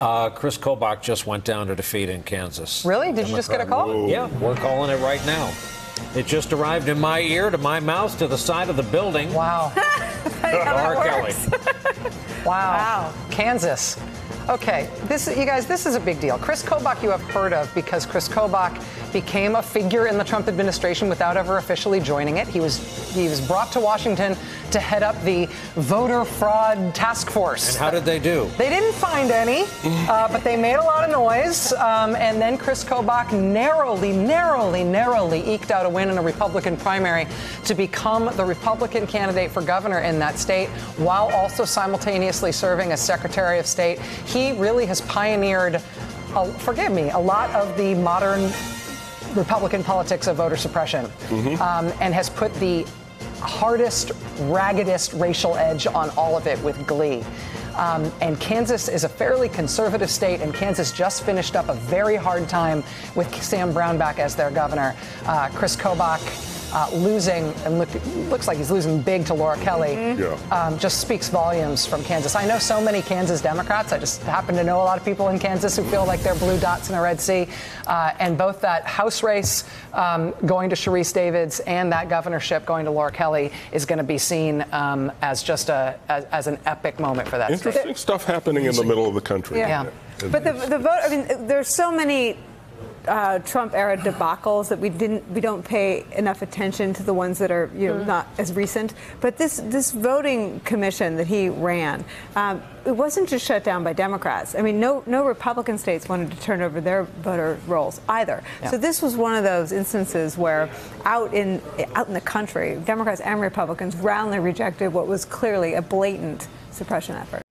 Kris Kobach just went down to defeat in Kansas. Really? Did Democrat. You just get a call? Whoa. Yeah, we're calling it right now. It just arrived in my ear, to my mouth, to the side of the building. Wow. Laura Kelly. Wow. Kansas. Okay, you guys, this is a big deal. Kris Kobach you have heard of because Kris Kobach became a figure in the Trump administration without ever officially joining it. He was brought to Washington to head up the voter fraud task force. And how did they do? They didn't find any, but they made a lot of noise. And then Kris Kobach narrowly eked out a win in a Republican primary to become the Republican candidate for governor in that state, while also simultaneously serving as Secretary of State. He really has pioneered, a lot of the modern Republican politics of voter suppression, and has put the hardest, raggedest racial edge on all of it with glee. And Kansas is a fairly conservative state, and Kansas just finished up a very hard time with Sam Brownback as their governor. Kris Kobach losing, and looks like he's losing big to Laura Kelly, just speaks volumes from Kansas. I know so many Kansas Democrats. I just happen to know a lot of people in Kansas who feel like they're blue dots in a red sea. And both that House race going to Charisse Davids and that governorship going to Laura Kelly is going to be seen as just as an epic moment for that. Interesting stuff happening in the middle of the country. Yeah. But the vote. I mean, there's so many Trump-era debacles that we don't pay enough attention to, the ones that are not as recent. But this voting commission that he ran, it wasn't just shut down by Democrats. I mean, no Republican states wanted to turn over their voter rolls either. Yeah. So this was one of those instances where out in the country, Democrats and Republicans roundly rejected what was clearly a blatant suppression effort.